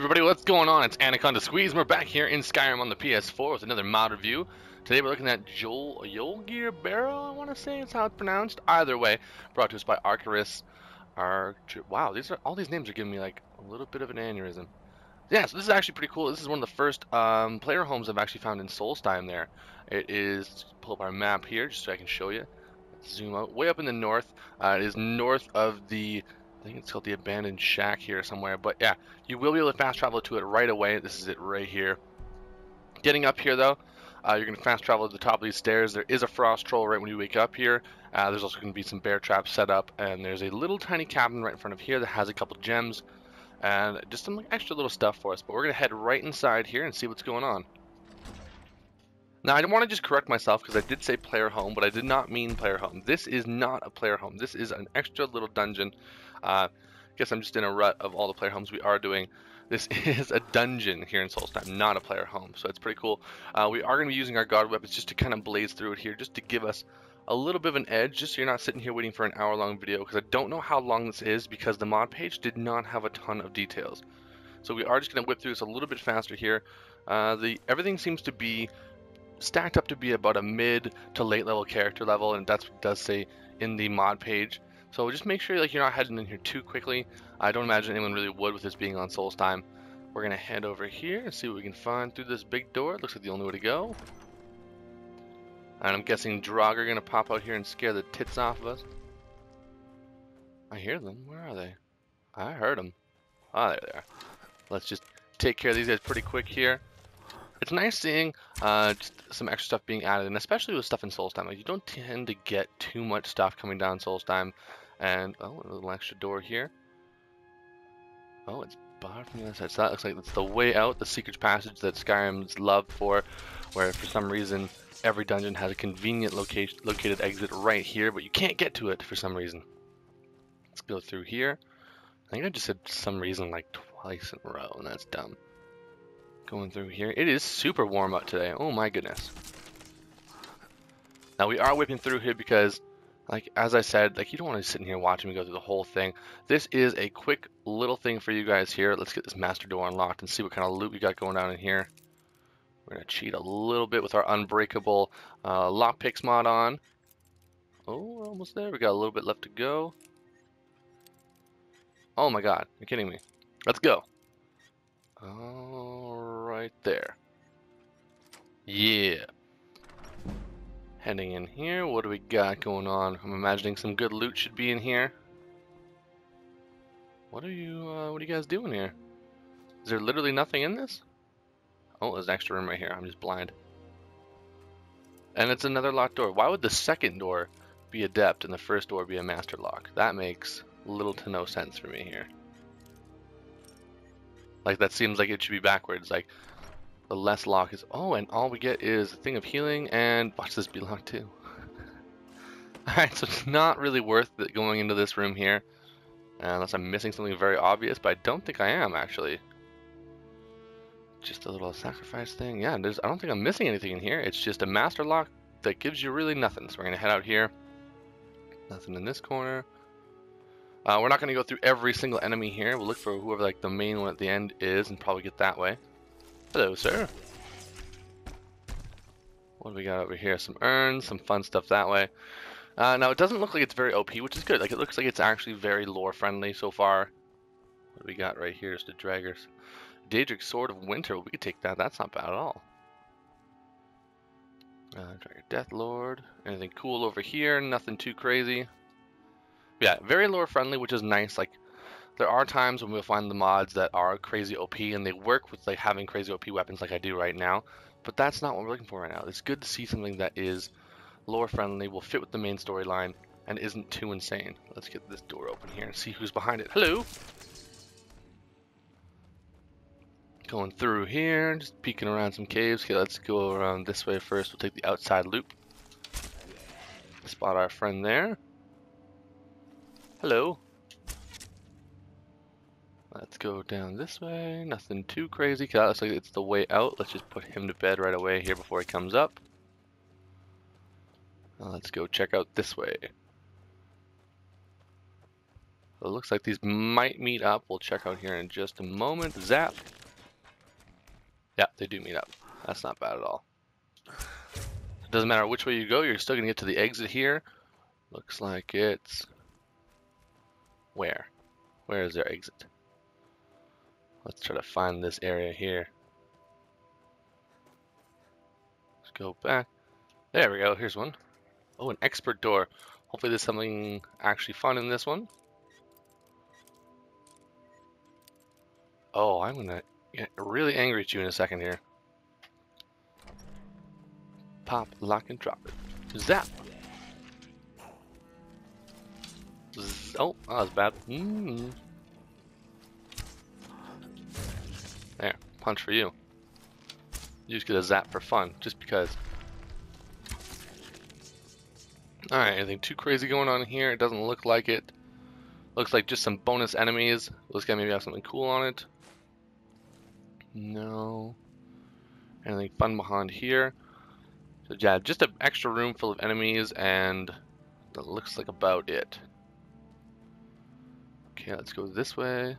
everybody, what's going on? It's Anaconda Squeeze, and we're back here in Skyrim on the PS4 with another mod review. Today we're looking at Yolgeir Barrow, I want to say is how it's pronounced. Either way, brought to us by Archeris. Wow, all these names are giving me like a little bit of an aneurysm. Yeah, so this is actually pretty cool. This is one of the first player homes I've actually found in Solstheim there. It is, pull up our map here just so I can show you. Let's zoom out, way up in the north. It is north of the... I think it's called the abandoned shack here somewhere, but yeah, you will be able to fast travel to it right away. This is it right here. Getting up here though, you're going to fast travel to the top of these stairs. There is a frost troll right when you wake up here. There's also going to be some bear traps set up, and there's a little tiny cabin right in front of here that has a couple gems and just some extra little stuff for us, but we're going to head right inside here and see what's going on. Now, I want to just correct myself because I did say player home, but I did not mean player home. This is not a player home. This is an extra little dungeon. I guess I'm just in a rut of all the player homes we are doing. This is a dungeon here in Solstheim, not a player home, so it's pretty cool. We are going to be using our god weapons just to kind of blaze through it here, just to give us a little bit of an edge, just so you're not sitting here waiting for an hour-long video, because I don't know how long this is because the mod page did not have a ton of details. So we are just going to whip through this a little bit faster here. Everything seems to be stacked up to be about a mid to late level character level, and that's what it does say in the mod page, so just make sure like you're not heading in here too quickly. I don't imagine anyone really would with this being on Solstheim. We're gonna head over here and see what we can find through this big door. It looks like the only way to go, and I'm guessing Draugr are gonna pop out here and scare the tits off of us. I hear them. Where are they? I heard them. Ah, there they are. Let's just take care of these guys pretty quick here. It's nice seeing just some extra stuff being added, and especially with stuff in Solstheim. Like, you don't tend to get too much stuff coming down Solstheim. And, oh, a little extra door here. Oh, it's barred from the other side. So that looks like it's the way out, the secret passage that Skyrim's loved for, where for some reason every dungeon has a convenient located exit right here, but you can't get to it for some reason. Let's go through here. I think I just said some reason like twice in a row, and that's dumb. Going through here. It is super warm up today. Oh my goodness. Now we are whipping through here because, like as I said, like you don't want to sit in here watching me go through the whole thing. This is a quick little thing for you guys here. Let's get this master door unlocked and see what kind of loot we got going down in here. We're gonna cheat a little bit with our unbreakable lockpicks mod on. Oh, we're almost there. We got a little bit left to go. Oh my god, you're kidding me. Let's go. All right there. Yeah. Heading in here. What do we got going on? I'm imagining some good loot should be in here. What are you guys doing here? Is there literally nothing in this? Oh, there's an extra room right here. I'm just blind. And it's another locked door. Why would the second door be adept and the first door be a master lock? That makes little to no sense for me here. Like, that seems like it should be backwards. Like, the less lock is... Oh, and all we get is a thing of healing, and watch this be locked too. Alright, so it's not really worth it going into this room here. Unless I'm missing something very obvious, but I don't think I am, actually. Just a little sacrifice thing. Yeah, I don't think I'm missing anything in here. It's just a master lock that gives you really nothing. So we're going to head out here. Nothing in this corner. We're not going to go through every single enemy here. We'll look for whoever like the main one at the end is and probably get that way. Hello, sir. What do we got over here? Some urns, some fun stuff that way. Now, it doesn't look like it's very OP, which is good. Like, it looks like it's actually very lore-friendly so far. What do we got right here is the Draugrs. Daedric's Sword of Winter. Well, we could take that. That's not bad at all. Draugr Deathlord. Anything cool over here? Nothing too crazy. Yeah, very lore friendly, which is nice. Like, there are times when we'll find the mods that are crazy OP, and they work with like having crazy OP weapons like I do right now, but that's not what we're looking for right now. It's good to see something that is lore friendly, will fit with the main storyline, and isn't too insane. Let's get this door open here and see who's behind it. Hello! Going through here, just peeking around some caves. Okay, let's go around this way first. We'll take the outside loop. Spot our friend there. Hello. Let's go down this way. Nothing too crazy, because that looks like it's the way out. Let's just put him to bed right away here before he comes up. Now let's go check out this way. It looks like these might meet up. We'll check out here in just a moment. Zap. Yeah, they do meet up. That's not bad at all. It doesn't matter which way you go. You're still going to get to the exit here. Looks like it's... Where? Where is their exit? Let's try to find this area here. Let's go back. There we go. Here's one. Oh, an expert door. Hopefully there's something actually fun in this one. Oh, I'm gonna get really angry at you in a second here. Pop, lock, and drop it. Zap! Oh, that was bad. There, punch for you. You just get a zap for fun, just because. Alright, anything too crazy going on here? It doesn't look like it. Looks like just some bonus enemies. This guy maybe have something cool on it. No. Anything fun behind here? So yeah, just an extra room full of enemies, and that looks like about it. Okay, let's go this way.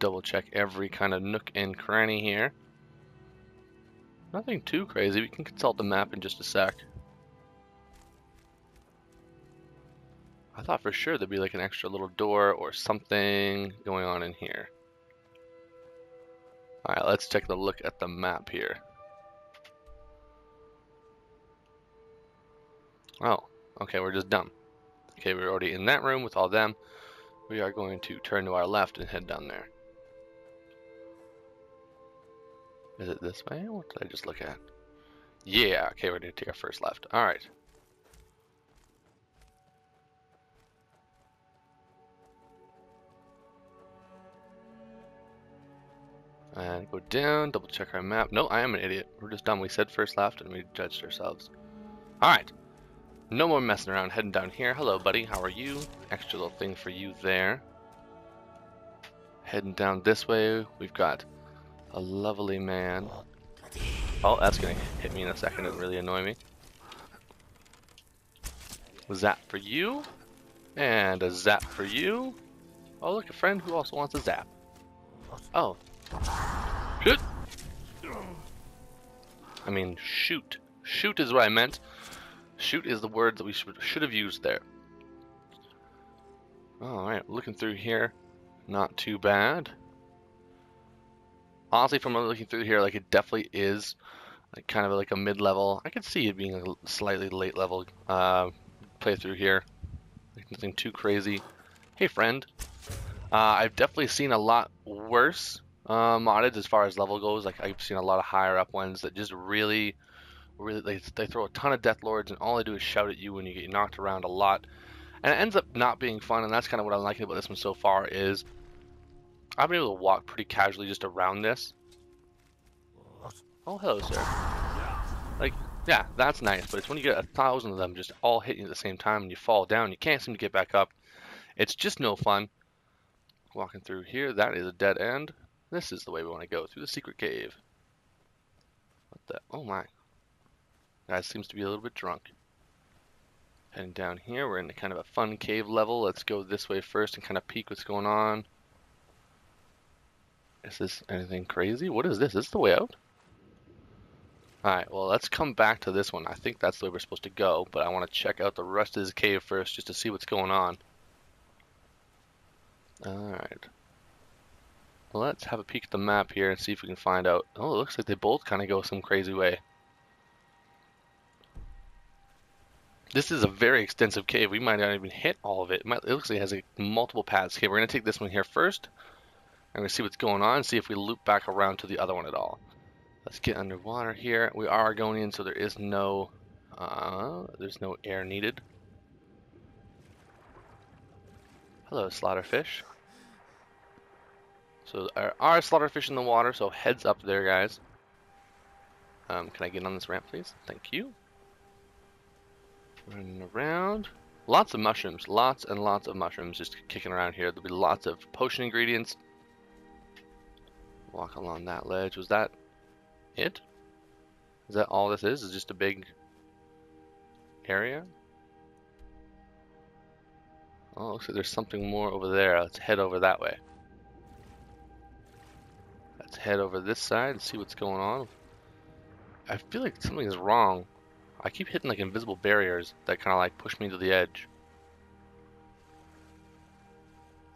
Double check every kind of nook and cranny here. Nothing too crazy. We can consult the map in just a sec. I thought for sure there'd be like an extra little door or something going on in here. Alright, let's take a look at the map here. Oh, okay, we're just done. Okay, we're already in that room with all them. We are going to turn to our left and head down there. Is it this way? What did I just look at? Yeah, okay, we're going to take our first left. Alright. And go down, double check our map. No, I am an idiot. We're just dumb. We said first left and we judged ourselves. Alright. No more messing around. Heading down here. Hello, buddy. How are you? Extra little thing for you there. Heading down this way. We've got a lovely man. Oh, that's going to hit me in a second and really annoy me. Zap for you. And a zap for you. Oh, look, a friend who also wants a zap. Oh. Shoot! I mean, shoot. Shoot is what I meant. Shoot is the word that we should have used there. Alright, looking through here. Not too bad. Honestly, from looking through here, like, it definitely is like kind of like a mid-level. I could see it being a slightly late-level playthrough here. Like, nothing too crazy. Hey, friend. I've definitely seen a lot worse modded as far as level goes. Like, I've seen a lot of higher up ones that just really they throw a ton of death lords, and all they do is shout at you when you get knocked around a lot, and it ends up not being fun. And that's kind of what I'm liking about this one so far, is I've been able to walk pretty casually just around this. Oh, hello, sir. Like, yeah, that's nice, but it's when you get 1,000 of them just all hitting you at the same time and you fall down, you can't seem to get back up. It's just no fun. Walking through here, that is a dead end. This is the way we want to go, through the secret cave. What the? Oh my. Guy seems to be a little bit drunk. Heading down here, we're in a kind of a fun cave level. Let's go this way first and kind of peek what's going on. Is this anything crazy? What is this? Is this the way out? Alright, well, let's come back to this one. I think that's the way we're supposed to go, but I want to check out the rest of this cave first just to see what's going on. Alright. Well, let's have a peek at the map here and see if we can find out. Oh, it looks like they both kind of go some crazy way. This is a very extensive cave. We might not even hit all of it. It looks like it has like multiple paths. Okay, we're going to take this one here first. I'm going to see what's going on and see if we loop back around to the other one at all. Let's get underwater here. We are Argonian, so there is no there's no air needed. Hello, slaughterfish. So there are slaughterfish in the water, so heads up there, guys. Can I get on this ramp, please? Thank you. Running around. Lots of mushrooms. Lots and lots of mushrooms just kicking around here. There'll be lots of potion ingredients. Walk along that ledge. Was that it? Is that all this is? Is just a big area? Oh, looks like there's something more over there. Let's head over that way. Let's head over this side and see what's going on. I feel like something is wrong. I keep hitting like invisible barriers that kind of like push me to the edge.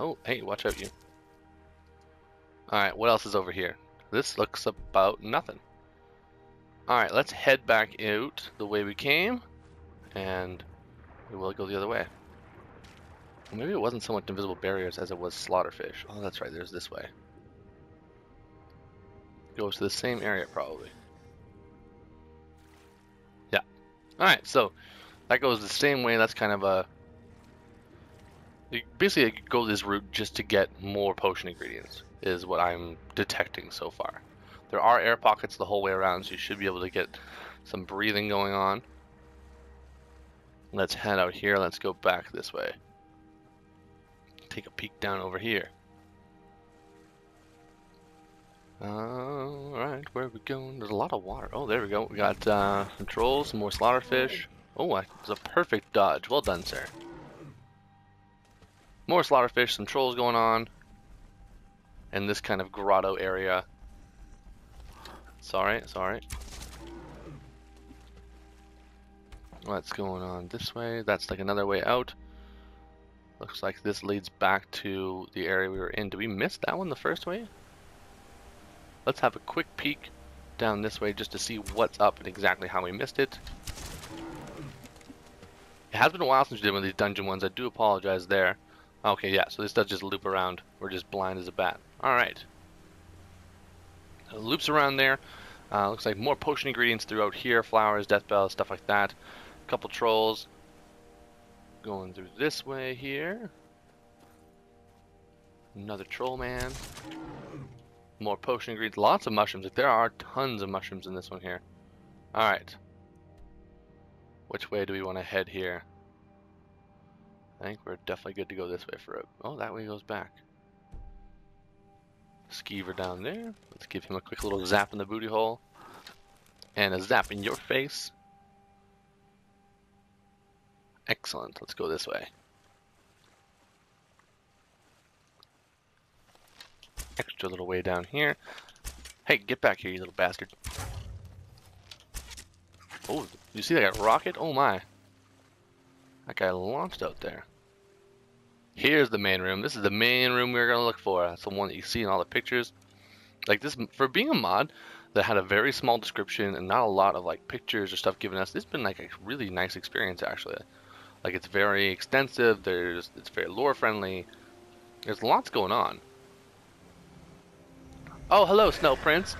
Oh, hey, watch out, you. Alright, what else is over here? This looks about nothing. Alright, let's head back out the way we came, and we will go the other way. Maybe it wasn't so much invisible barriers as it was slaughterfish. Oh, that's right, there's this way. Goes to the same area, probably. Yeah. Alright, so that goes the same way. That's kind of a... Basically, I go this route just to get more potion ingredients, is what I'm detecting so far. There are air pockets the whole way around, so you should be able to get some breathing going on. Let's head out here. Let's go back this way. Take a peek down over here. Alright, where are we going? There's a lot of water. Oh, there we go. We got controls, some more slaughterfish. Oh, that was a perfect dodge. Well done, sir. More slaughterfish, some trolls going on, and this kind of grotto area. It's alright, it's alright. What's going on this way? That's like another way out. Looks like this leads back to the area we were in. Did we miss that one the first way? Let's have a quick peek down this way just to see what's up and exactly how we missed it. It has been a while since we did one of these dungeon ones. I do apologize there. Okay, yeah, so this does just loop around. We're just blind as a bat. Alright. So it loops around there. Looks like more potion ingredients throughout here. Flowers, death bells, stuff like that. A couple trolls. Going through this way here. Another troll man. More potion ingredients. Lots of mushrooms. Like, there are tons of mushrooms in this one here. Alright. Which way do we want to head here? I think we're definitely good to go this way for it. Oh, that way goes back. Skeever down there. Let's give him a quick little zap in the booty hole. And a zap in your face. Excellent. Let's go this way. Extra little way down here. Hey, get back here, you little bastard. Oh, you see that rocket? Oh my. That guy launched out there. Here's the main room. This is the main room we're going to look for. That's the one that you see in all the pictures. Like this, for being a mod that had a very small description and not a lot of like pictures or stuff given us, it's been like a really nice experience actually. Like it's very extensive. It's very lore friendly. There's lots going on. Oh, hello, Snow Prince.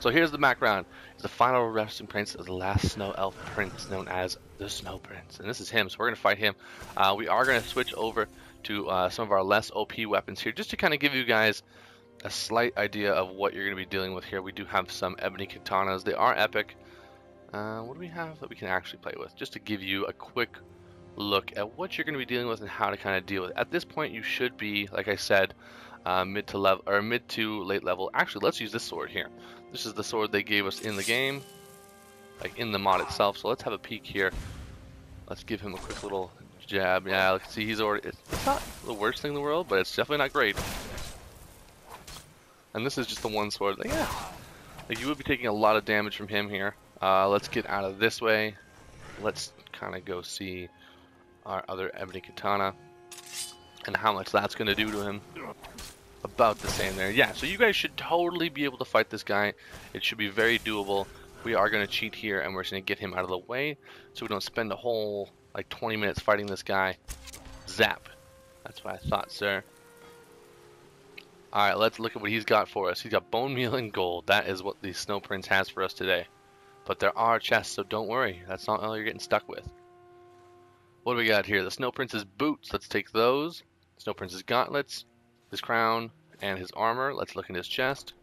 So here's the background. It's the final resting prince of the last Snow Elf prince, known as the Snow Prince. And this is him, so we're going to fight him. We are going to switch over to some of our less OP weapons here, just to kind of give you guys a slight idea of what you're going to be dealing with here. We do have some ebony katanas. They are epic. What do we have that we can actually play with? Just to give you a quick look at what you're going to be dealing with and how to kind of deal with it. At this point, you should be, like I said, mid to late level. Actually, let's use this sword here. This is the sword they gave us in the game, like in the mod itself. So let's have a peek here. Let's give him a quick little jab. Yeah, like, see, he's already. It's not the worst thing in the world, but it's definitely not great. And this is just the one sword. Like, yeah, like you would be taking a lot of damage from him here. Let's get out of this way. Let's kind of go see our other ebony katana and how much that's going to do to him. About the same there. Yeah, so you guys should totally be able to fight this guy. It should be very doable. We are going to cheat here, and we're just going to get him out of the way so we don't spend a whole, like, 20 minutes fighting this guy. Zap. That's what I thought, sir. Alright, let's look at what he's got for us. He's got bone meal and gold. That is what the Snow Prince has for us today. But there are chests, so don't worry. That's not all you're getting stuck with. What do we got here? The Snow Prince's boots. Let's take those. Snow Prince's gauntlets. His crown and his armor. Let's look in his chest.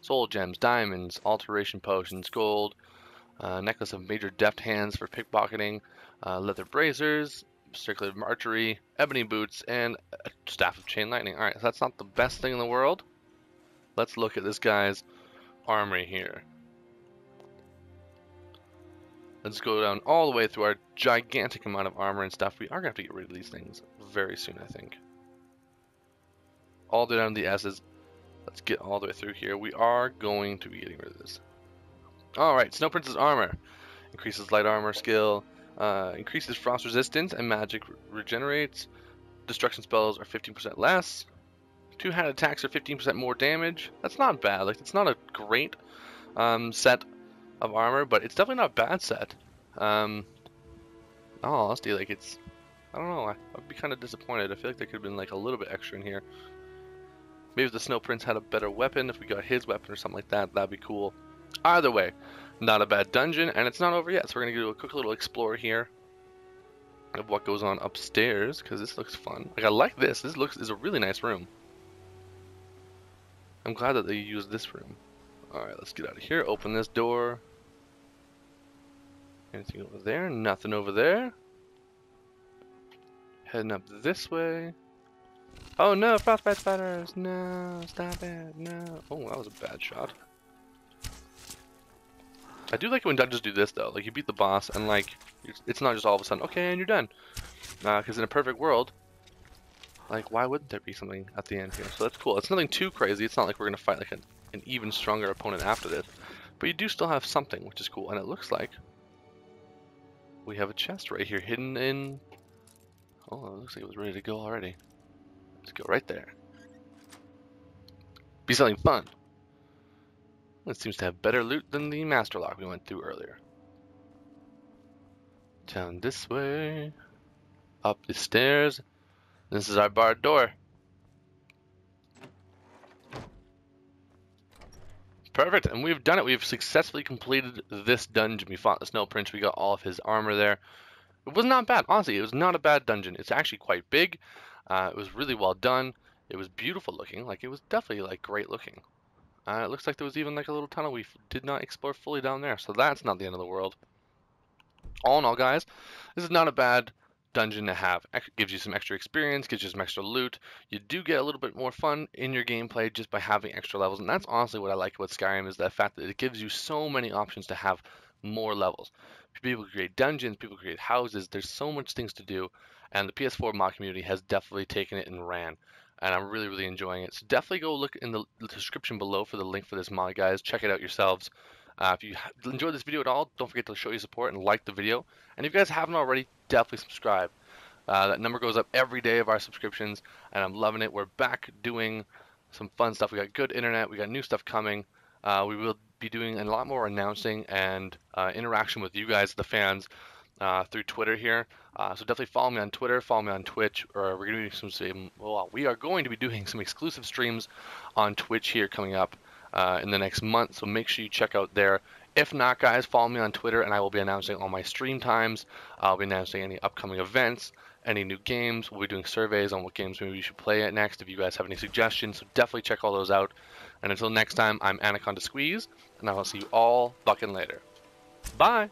Soul gems, diamonds, alteration potions, gold, necklace of major deft hands for pickpocketing, leather bracers, circular archery, ebony boots, and a staff of chain lightning. Alright, so that's not the best thing in the world. Let's look at this guy's armory here. Let's go down all the way through our gigantic amount of armor and stuff. We are going to have to get rid of these things very soon, I think. All the way down to the S's. Let's get all the way through here. We are going to be getting rid of this. Alright, Snow Prince's armor. Increases light armor skill. Increases frost resistance and magic regenerates. Destruction spells are 15% less. Two-handed attacks are 15% more damage. That's not bad. Like, it's not a great set of armor, but it's definitely not a bad set. In all honesty, like, it's, I don't know, I'd be kind of disappointed. I feel like there could have been like a little bit extra in here. Maybe if the Snow Prince had a better weapon, if we got his weapon or something like that, that'd be cool. Either way, not a bad dungeon, and it's not over yet, so we're gonna do a quick little explore here of what goes on upstairs, because this looks fun. Like, I like this. This looks, is a really nice room. I'm glad that they used this room. Alright, let's get out of here, open this door. Anything over there? Nothing over there. Heading up this way. Oh no, frostbite spiders! No, stop it! No. Oh, that was a bad shot. I do like it when dungeons do this though. Like, you beat the boss and like it's not just all of a sudden okay and you're done. Because in a perfect world, like, why wouldn't there be something at the end here? So that's cool. It's nothing too crazy. It's not like we're gonna fight like an even stronger opponent after this, but you do still have something, which is cool. And it looks like we have a chest right here hidden in. Oh, it looks like it was ready to go already. Let's go right there. Be something fun. It seems to have better loot than the master lock we went through earlier. Down this way, up the stairs. This is our barred door. Perfect, and we've done it. We've successfully completed this dungeon. We fought the Snow Prince. We got all of his armor there. It was not bad, honestly. It was not a bad dungeon. It's actually quite big. It was really well done. It was beautiful looking. Like, it was definitely like great looking. It looks like there was even like a little tunnel we did not explore fully down there. So that's not the end of the world. All in all, guys, this is not a bad dungeon to have. It gives you some extra experience, gives you some extra loot. You do get a little bit more fun in your gameplay just by having extra levels, and that's honestly what I like about Skyrim, is the fact that it gives you so many options to have more levels. People create dungeons, people create houses, there's so much things to do, and the PS4 mod community has definitely taken it and ran, and I'm really, really enjoying it. So definitely go look in the description below for the link for this mod, guys. Check it out yourselves. If you enjoyed this video at all, don't forget to show your support and like the video. And if you guys haven't already, definitely subscribe. That number goes up every day of our subscriptions, and I'm loving it. We're back doing some fun stuff. We got good internet. We got new stuff coming. We will be doing a lot more announcing and interaction with you guys, the fans, through Twitter here. So definitely follow me on Twitter, follow me on Twitch, or we're going to do some. Well, we are going to be doing some exclusive streams on Twitch here coming up. In the next month, so make sure you check out there. If not, guys, follow me on Twitter, and I will be announcing all my stream times. I'll be announcing any upcoming events, any new games. We'll be doing surveys on what games maybe you should play at next if you guys have any suggestions. So definitely check all those out. And until next time, I'm Anaconda Squeeze, and I will see you all fucking later. Bye!